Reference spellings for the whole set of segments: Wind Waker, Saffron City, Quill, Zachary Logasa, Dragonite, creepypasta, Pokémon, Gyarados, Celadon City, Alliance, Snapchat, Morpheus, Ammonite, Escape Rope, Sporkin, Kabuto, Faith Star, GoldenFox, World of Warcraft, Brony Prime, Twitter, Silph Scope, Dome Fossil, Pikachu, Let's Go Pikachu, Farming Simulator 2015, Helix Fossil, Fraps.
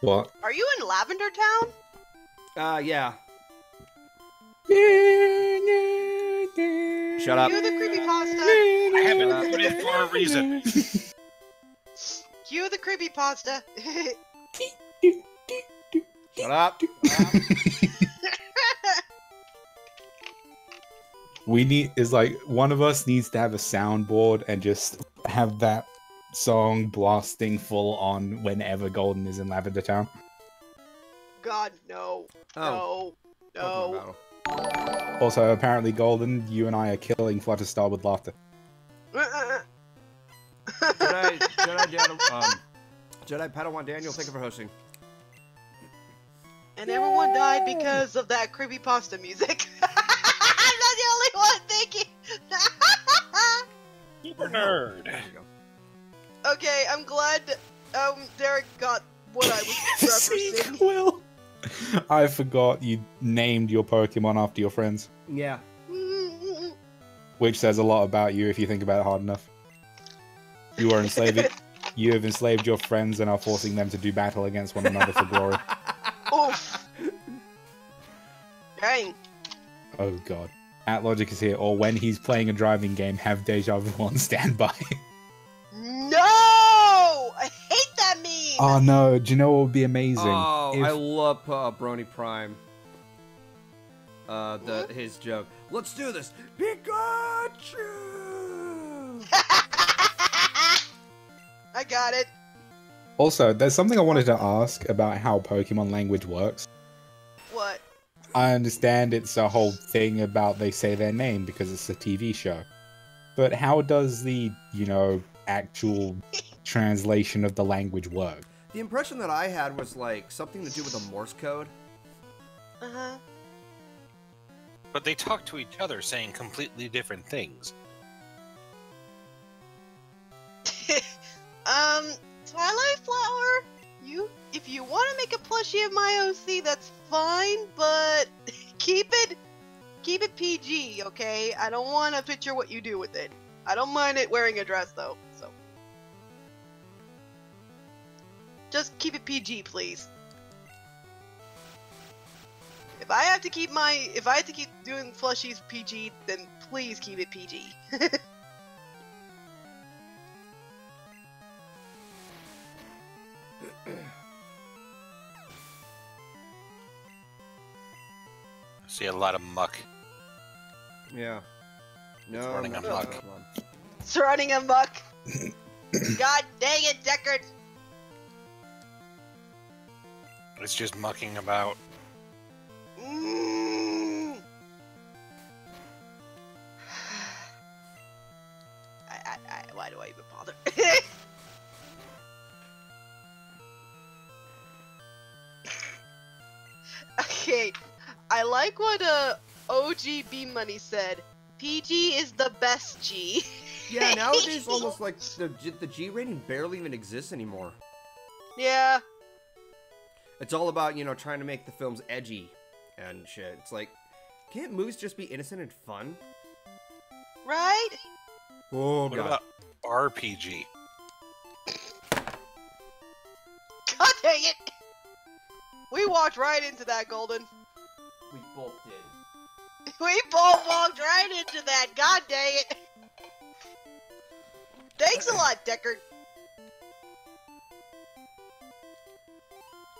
What? Are you in Lavender Town? Yeah. Shut up. Cue the creepypasta. I haven't put it for a reason. Cue the creepypasta. Shut up. We need is like one of us needs to have a soundboard and just have that song blasting full on whenever Golden is in Lavender Town. God, no. Oh. No. No. Also, apparently, Golden, you and I are killing Flutterstar with laughter. Jedi Padawan Daniel, thank you for hosting. And everyone died because of that creepypasta music. I'm not the only one thinking! Super nerd! There you go. Okay, I'm glad Derek got what I was referencing. Quill. I forgot you named your Pokemon after your friends. Yeah. Which says a lot about you if you think about it hard enough. You are enslaved. You have enslaved your friends and are forcing them to do battle against one another for glory. Oof. Dang. Oh god. AtLogic is here, or when he's playing a driving game, have Deja Vu on standby. Oh no, do you know what would be amazing? Oh, I love Brony Prime. His joke. Let's do this! Pikachu! I got it. Also, there's something I wanted to ask about how Pokemon language works. What? I understand it's a whole thing about they say their name because it's a TV show. But how does the, you know, actual translation of the language work? The impression that I had was like something to do with a Morse code. But they talk to each other saying completely different things. Twilight Flower, if you want to make a plushie of my OC, that's fine, but keep it PG, okay? I don't want to picture what you do with it. I don't mind it wearing a dress though. Just keep it PG, please. If I have to keep if I have to keep doing plushies PG, then please keep it PG. I see a lot of muck. Yeah. No. It's running amok. It's running amok. God dang it, Deckard! It's just mucking about. Why do I even bother? Okay, I like what OGBMoney said. PG is the best G. Yeah, nowadays almost like the G rating barely even exists anymore. Yeah. It's all about, you know, trying to make the films edgy and shit. It's like, can't movies just be innocent and fun? Right? Oh, God. What about RPG? God dang it! We walked right into that, Golden. We both did. We both walked right into that, god dang it! Thanks a lot, Deckard.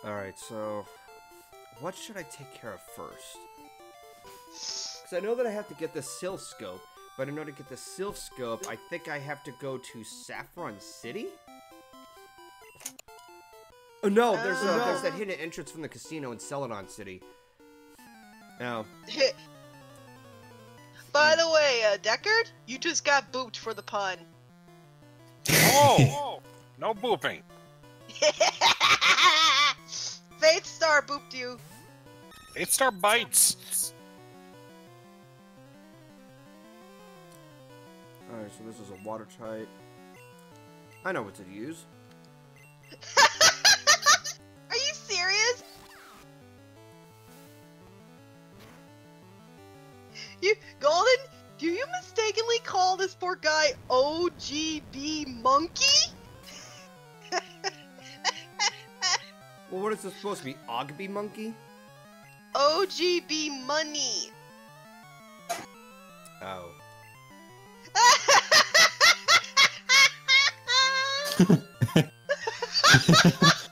Alright, so what should I take care of first? Because I know that I have to get the Silph Scope, but in order to get the Silph Scope, I think I have to go to Saffron City? Oh no, there's that hidden entrance from the casino in Celadon City. Now. By the way, Deckard, you just got booped for the pun. Oh! No booping! Faith Star booped you. Faith Star bites. Alright, so this is a water type. I know what to use. Are you serious? Golden, do you mistakenly call this poor guy OGB Monkey? Well, what is this supposed to be? Ogby Monkey? OGBMoney! Oh.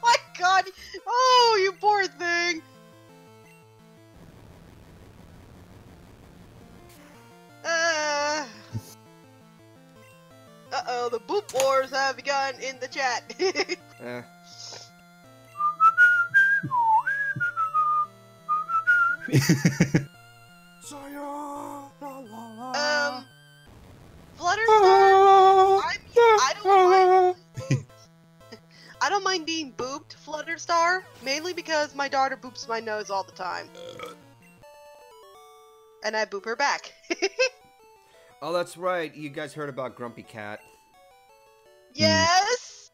My god! Oh, you poor thing! Uh-oh, the boop wars have begun in the chat! Flutterstar, I don't mind being booped, Flutterstar, mainly because my daughter boops my nose all the time. And I boop her back. Oh, that's right. You guys heard about Grumpy Cat. Yes!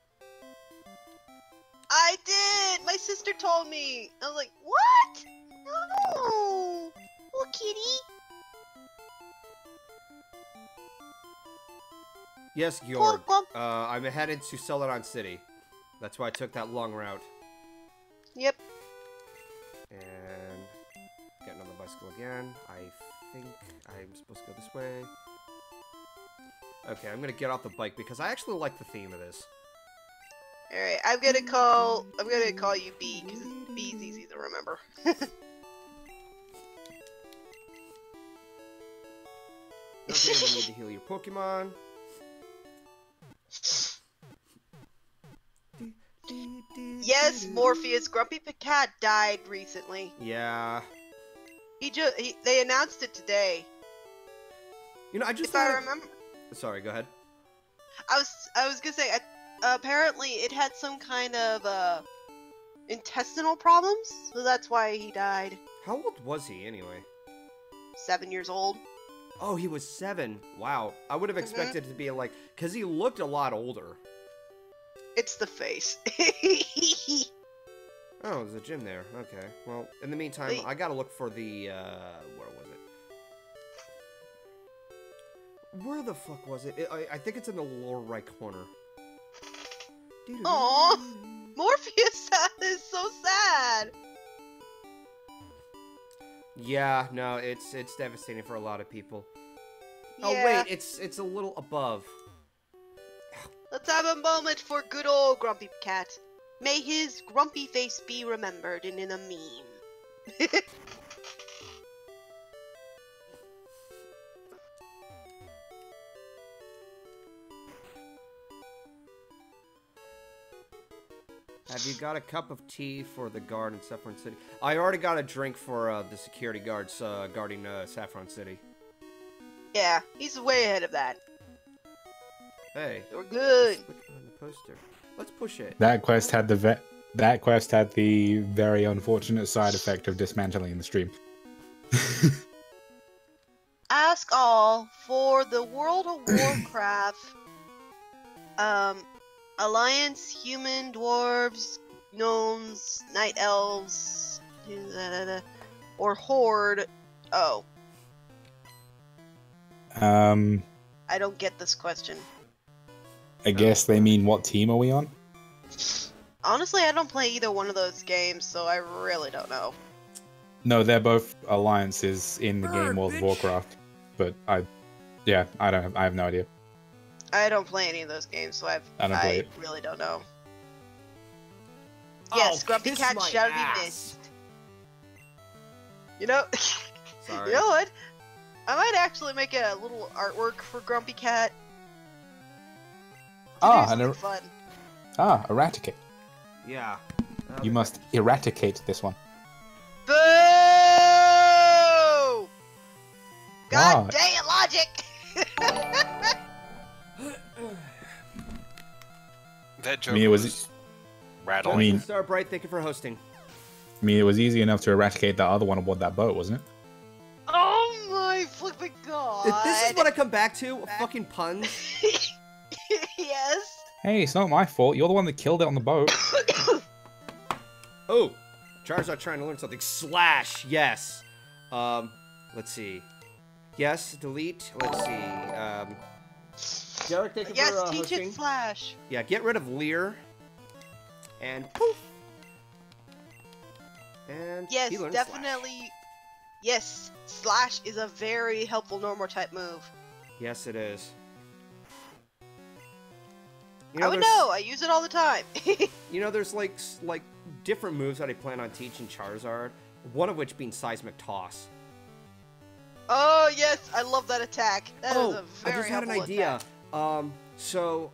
I did! My sister told me! I was like, what? No! Little kitty! Yes, Georg. I'm headed to Celadon City. That's why I took that long route. Yep. And... getting on the bicycle again. I think I'm supposed to go this way. Okay, I'm gonna get off the bike because I actually like the theme of this. Alright, I'm gonna call you B, because B's easy to remember. Okay, you need to heal your Pokemon. Yes, Morpheus, Grumpy Cat died recently. Yeah. They announced it today. You know, I remember. Sorry, go ahead. I was gonna say, apparently it had some kind of intestinal problems, so that's why he died. How old was he anyway? 7 years old. Oh, he was 7. Wow, I would have expected to be like, cause he looked a lot older. It's the face. Oh, there's a gym there. Okay. Well, in the meantime, I gotta look for the, where was it? Where the fuck was it? I think it's in the lower right corner. Aww! Morpheus is so sad! Yeah, no, it's devastating for a lot of people. Yeah. Oh, wait, it's a little above. Let's have a moment for good old Grumpy Cat. May his grumpy face be remembered and in a meme. Have you got a cup of tea for the guard in Saffron City? I already got a drink for the security guards guarding Saffron City. Yeah, he's way ahead of that. Hey. We're good. Let's click on the poster. Let's push it. That quest had the very unfortunate side effect of dismantling the stream. Ask all for the World of Warcraft Alliance human dwarves, gnomes, night elves, or horde. Oh. I don't get this question. I guess they mean what team are we on? Honestly, I don't play either one of those games, so I really don't know. No, they're both alliances in the game World of Warcraft, but I have no idea. I don't play any of those games, so I really don't know. Oh, yes, Grumpy Cat shall be missed. You know, sorry. You know what? I might actually make a little artwork for Grumpy Cat. Eradicate. Yeah. You must eradicate this one. Boo! God damn logic! That joke was rattling. I mean, Star Bright, thank you for hosting. I mean, it was easy enough to eradicate that other one aboard that boat, wasn't it? Oh my flipping god! If this is what I come back to, fucking puns. Yes. Hey, it's not my fault. You're the one that killed it on the boat. Oh, Charizard trying to learn something. Slash. Yes. Let's see. Yes. Delete. Let's see. Derek, yes. Teach hosting. It. Slash. Yeah. Get rid of Leer. And poof. And yes, he learned definitely. Slash. Yes, Slash is a very helpful normal type move. Yes, it is. You know, I would know. I use it all the time. You know, there's like different moves that I plan on teaching Charizard. One of which being Seismic Toss. Oh yes, I love that attack. That is a very helpful attack. I just had an idea.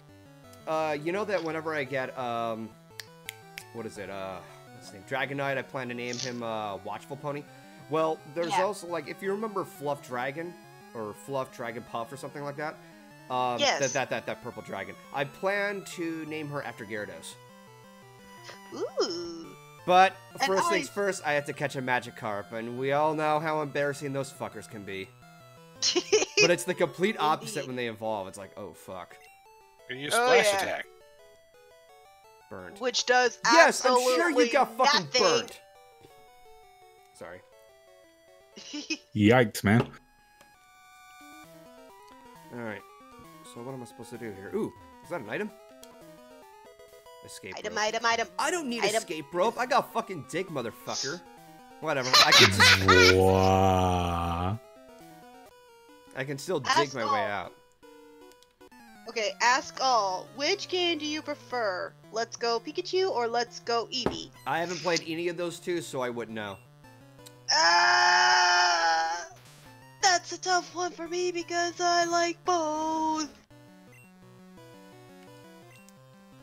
You know that whenever I get what is it? What's his name? Dragonite. I plan to name him Watchful Pony. Well, there's also like if you remember Fluff Dragon or Fluff Dragon Puff or something like that. Yes. That purple dragon. I plan to name her after Gyarados. Ooh. But first things first, I have to catch a Magikarp, and we all know how embarrassing those fuckers can be. But it's the complete opposite when they evolve. It's like, oh fuck. And you splash attack. Burnt. Which does absolutely nothing. Yes, I'm sure you got fucking burnt. Sorry. Yikes, man. Alright. So what am I supposed to do here? Ooh, is that an item? Escape rope. Item. I don't need escape rope. I got fucking dick, motherfucker. Whatever. I can still dig my way out. Okay, ask all. Which game do you prefer? Let's go Pikachu or let's go Eevee? I haven't played any of those two, so I wouldn't know. That's a tough one for me because I like both.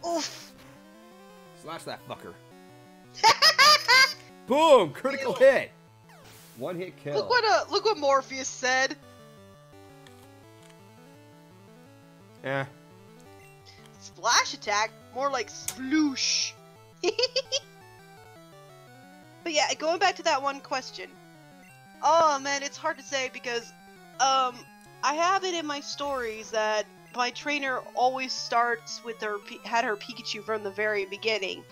Oof. Slash that fucker. Boom! Critical hit. One hit kill. Look what Morpheus said. Yeah. Splash attack, more like sploosh. But yeah, going back to that one question. Oh man, it's hard to say because I have it in my stories that my trainer always starts with her Pikachu from the very beginning.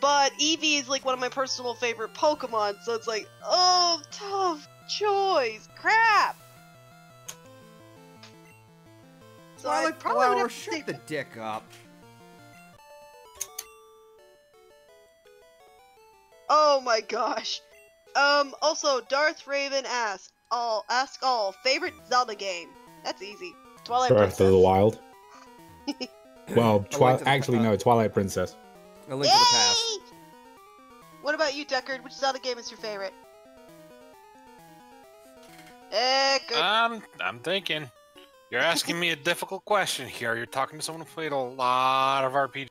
But Eevee is like one of my personal favorite Pokemon, so it's like, oh, tough choice, crap. So I probably would shut the dick up. Oh my gosh. Also, Darth Raven asks, ask all, favorite Zelda game? That's easy. Twilight Princess. Breath of the Wild. Well, Twilight Princess. A Link to the Past. What about you, Deckard? Which Zelda game is your favorite? Deckard. I'm thinking. You're asking me a difficult question here. You're talking to someone who played a lot of RPGs.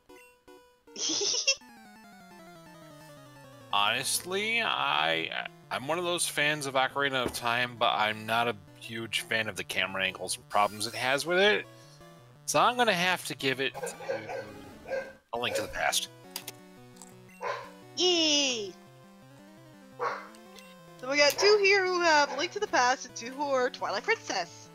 Honestly, I'm one of those fans of Ocarina of Time, but I'm not a huge fan of the camera angles and problems it has with it. So I'm going to have to give it A Link to the Past. Yay! So we got two here who have A Link to the Past and two who are Twilight Princess.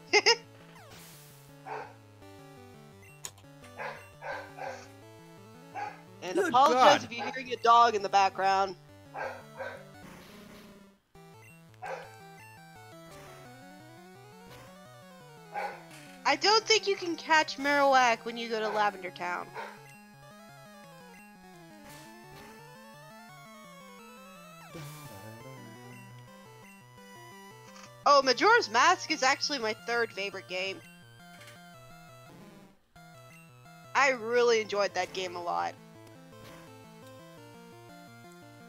And good apologize God. If you're hearing a dog in the background. I don't think you can catch Marowak when you go to Lavender Town. Oh, Majora's Mask is actually my third favorite game. I really enjoyed that game a lot.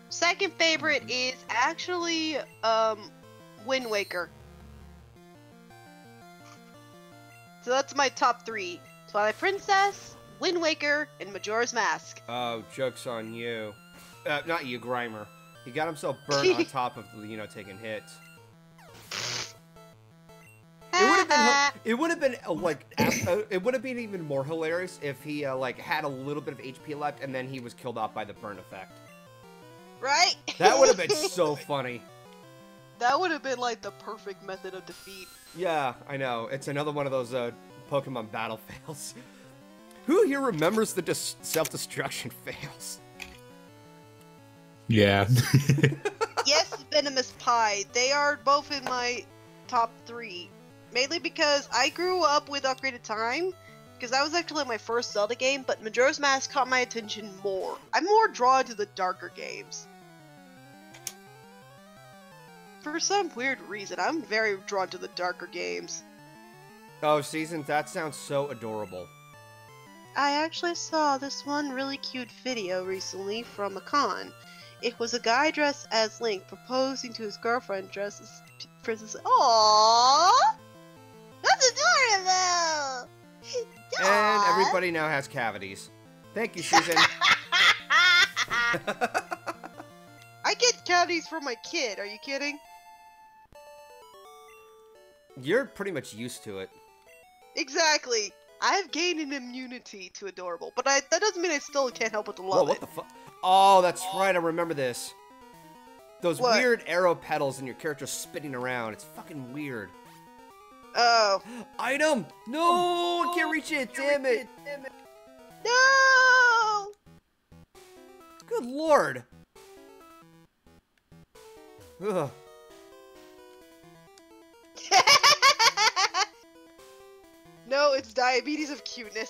Second favorite is actually Wind Waker. So that's my top three: Twilight Princess, Wind Waker, and Majora's Mask. Oh, joke's on you! Not you, Grimer. He got himself burnt on top of taking hits. It would have been even more hilarious if he had a little bit of HP left and then he was killed off by the burn effect. Right? That would have been so funny. That would have been like the perfect method of defeat. Yeah, I know. It's another one of those Pokemon battle fails. Who here remembers the self-destruction fails? Yeah. Yes, Venomous Pie. They are both in my top three. Mainly because I grew up with Ocarina of Time. Because that was actually my first Zelda game, but Majora's Mask caught my attention more. I'm more drawn to the darker games. For some weird reason, I'm very drawn to the darker games. Oh, Season, that sounds so adorable. I actually saw this one really cute video recently from a con. It was a guy dressed as Link proposing to his girlfriend dressed as Princess. Aww! That's adorable! Aww. And everybody now has cavities. Thank you, Susan. I get cavities from my kid, are you kidding? You're pretty much used to it. Exactly! I've gained an immunity to adorable, but that doesn't mean I still can't help but to love it. Whoa, what the fuck? Oh, that's right, I remember this. Those weird arrow petals and your character spinning around. It's fucking weird. Oh. Item! No! I can't reach it! Damn it! No! Good lord! Ugh. No, it's diabetes of cuteness.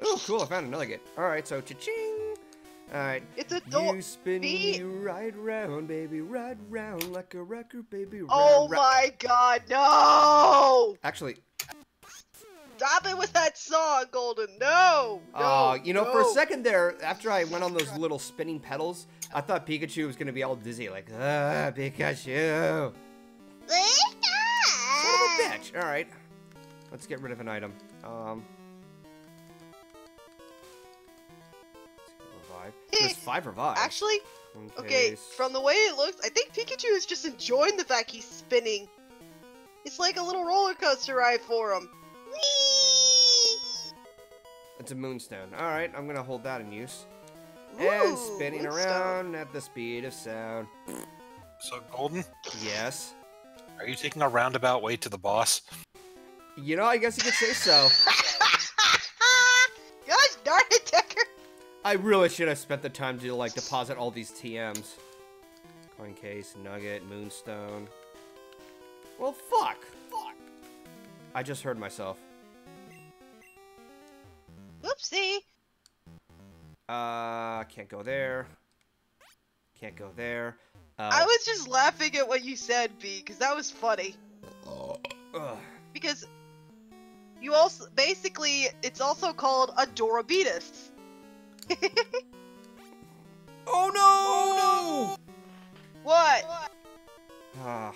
Oh, cool, I found another nugget. Alright, so cha-ching! Alright. It's a doll. You spin me right round, baby, right round, like a record, baby, oh my god, no! Actually... Stop it with that song, Golden, no! No, you know, for a second there, after I went on those little spinning pedals, I thought Pikachu was gonna be all dizzy, like, ah, Pikachu! Son of a bitch! Alright. Let's get rid of an item. Revive. There's 5 revives. Actually, okay, from the way it looks, I think Pikachu is just enjoying the fact he's spinning. It's like a little roller coaster ride for him. Whee! It's a moonstone. Alright, I'm gonna hold that in use. Ooh, and spinning around at the speed of sound. So, Golden? Yes? Are you taking a roundabout way to the boss? You know, I guess you could say so. Gosh darn it, Decker! I really should have spent the time to, like, deposit all these TMs. Coin case, nugget, moonstone. Well, fuck! Fuck! I just heard myself. Oopsie! Can't go there. Can't go there. I was just laughing at what you said, B, because that was funny. Because... You also, basically, it's also called adorabetus. Oh no! Oh no! What? I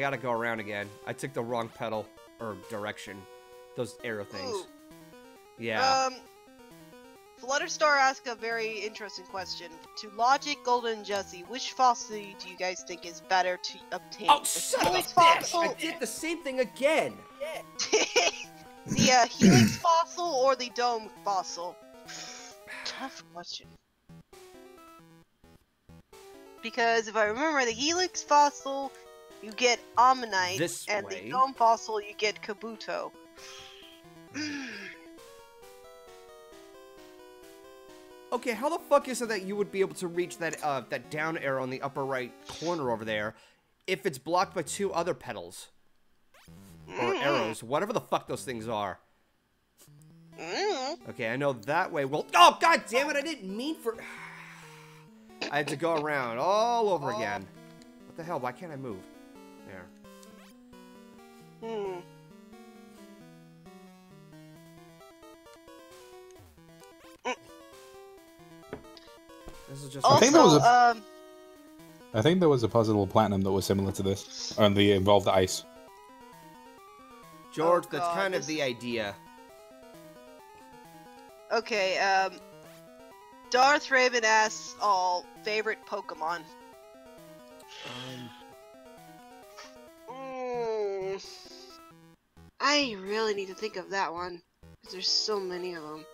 gotta go around again. I took the wrong pedal, or direction. Those arrow things. Ooh. Yeah. Flutterstar asked a very interesting question. To Logic, Golden, and Jesse, which fossil do you guys think is better to obtain? Oh, son of a bitch! I did the same thing again! Yeah. The Helix Fossil or the Dome Fossil? Tough question. Because if I remember, the Helix Fossil, you get Ammonite, the Dome Fossil, you get Kabuto. Okay, how the fuck is it that you would be able to reach that, that down arrow in the upper right corner over there if it's blocked by 2 other pedals? Or arrows, whatever the fuck those things are. Okay, I know that way will- Oh, god damn it! I didn't mean for- I had to go around all over again. What the hell? Why can't I move? There. This is just also, I think there was a puzzle platinum that was similar to this, and they involved ice. George, oh, that's kind of the idea. Okay, Darth Raven asks all favorite Pokemon. I really need to think of that one, because there's so many of them.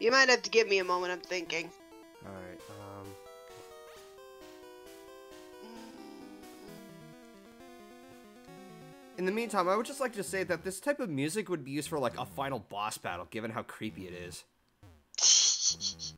You might have to give me a moment, I'm thinking. Alright, In the meantime, I would just like to say that this type of music would be used for, like, a final boss battle, given how creepy it is.